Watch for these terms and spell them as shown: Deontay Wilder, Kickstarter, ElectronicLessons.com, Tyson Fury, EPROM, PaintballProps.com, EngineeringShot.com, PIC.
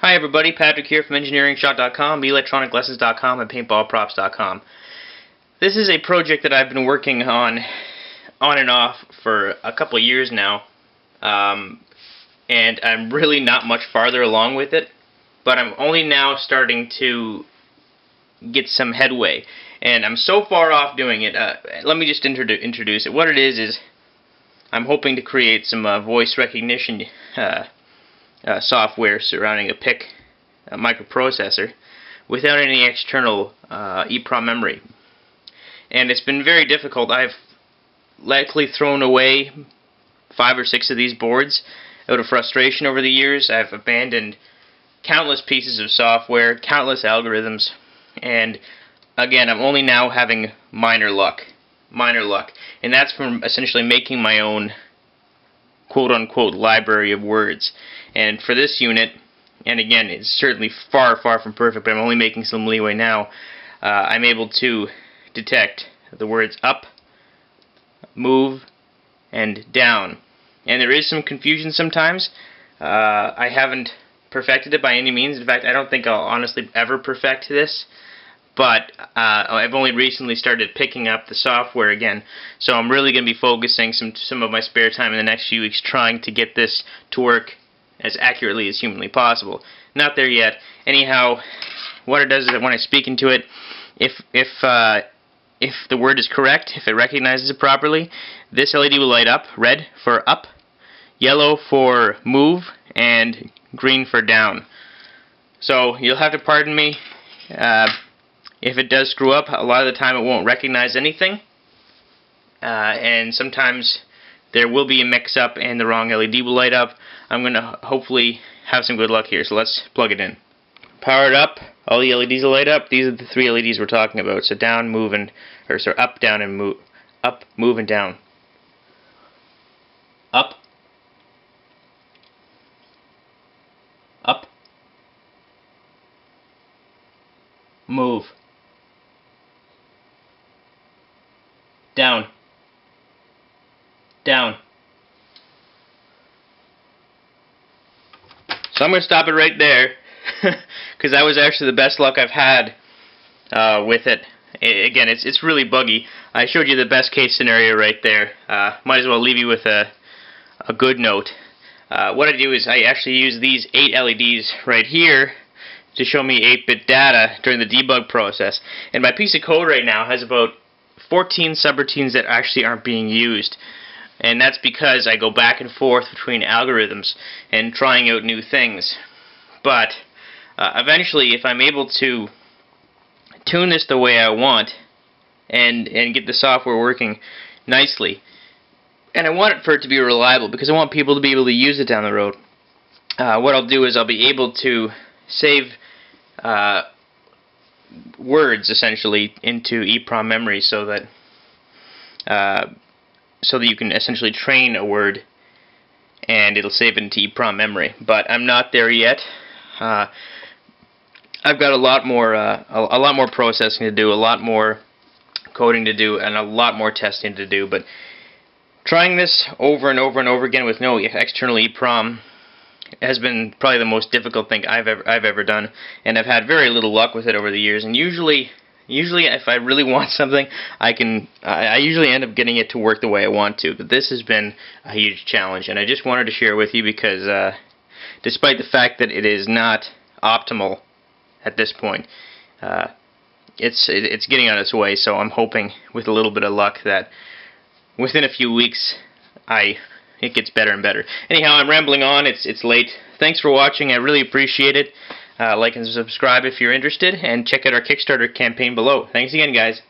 Hi everybody, Patrick here from EngineeringShot.com, ElectronicLessons.com, and PaintballProps.com. This is a project that I've been working on and off for a couple of years now, and I'm really not much farther along with it, but I'm only now starting to get some headway, and I'm so far off doing it. Let me just introduce it. What it is I'm hoping to create some voice recognition software surrounding a PIC microprocessor without any external EPROM memory. And it's been very difficult. I've likely thrown away 5 or 6 of these boards out of frustration over the years. I've abandoned countless pieces of software, countless algorithms, and again, I'm only now having minor luck. And that's from essentially making my own quote-unquote library of words. And for this unit, and again, it's certainly far from perfect, but I'm only making some leeway now, I'm able to detect the words up, move, and down. And there is some confusion sometimes. I haven't perfected it by any means. In fact, I don't think I'll honestly ever perfect this, but I've only recently started picking up the software again, so I'm really going to be focusing some of my spare time in the next few weeks trying to get this to work as accurately as humanly possible. Not there yet. Anyhow, what it does is that when I speak into it, if the word is correct, if it recognizes it properly, this LED will light up, red for up, yellow for move, and green for down. So you'll have to pardon me if it does screw up. A lot of the time it won't recognize anything, and sometimes there will be a mix-up and the wrong LED will light up. I'm going to hopefully have some good luck here, so let's plug it in. Power it up, all the LEDs will light up. These are the 3 LEDs we're talking about, so down, move, and, or sorry, up, down, and move. Up, move, and down. Up. Up. Move. Down. Down. So I'm going to stop it right there, because that was actually the best luck I've had with it. Again, it's really buggy. I showed you the best case scenario right there. Might as well leave you with a good note. What I do is I actually use these 8 LEDs right here to show me 8-bit data during the debug process. And my piece of code right now has about 14 subroutines that actually aren't being used. And that's because I go back and forth between algorithms and trying out new things. But eventually, if I'm able to tune this the way I want and get the software working nicely, and I want it for it to be reliable because I want people to be able to use it down the road, what I'll do is I'll be able to save words essentially into EPROM memory so that you can essentially train a word and it'll save it into EPROM memory. But I'm not there yet. I've got a lot more processing to do, a lot more coding to do, and a lot more testing to do. But trying this over and over and over again with no external EPROM has been probably the most difficult thing I've ever done, and I've had very little luck with it over the years. And usually if I really want something, I usually end up getting it to work the way I want to. But this has been a huge challenge, and I just wanted to share it with you because despite the fact that it is not optimal at this point, it's getting on its way. So I'm hoping with a little bit of luck that within a few weeks it gets better and better. Anyhow, I'm rambling on. It's late. Thanks for watching. I really appreciate it. Like and subscribe if you're interested, and check out our Kickstarter campaign below. Thanks again, guys.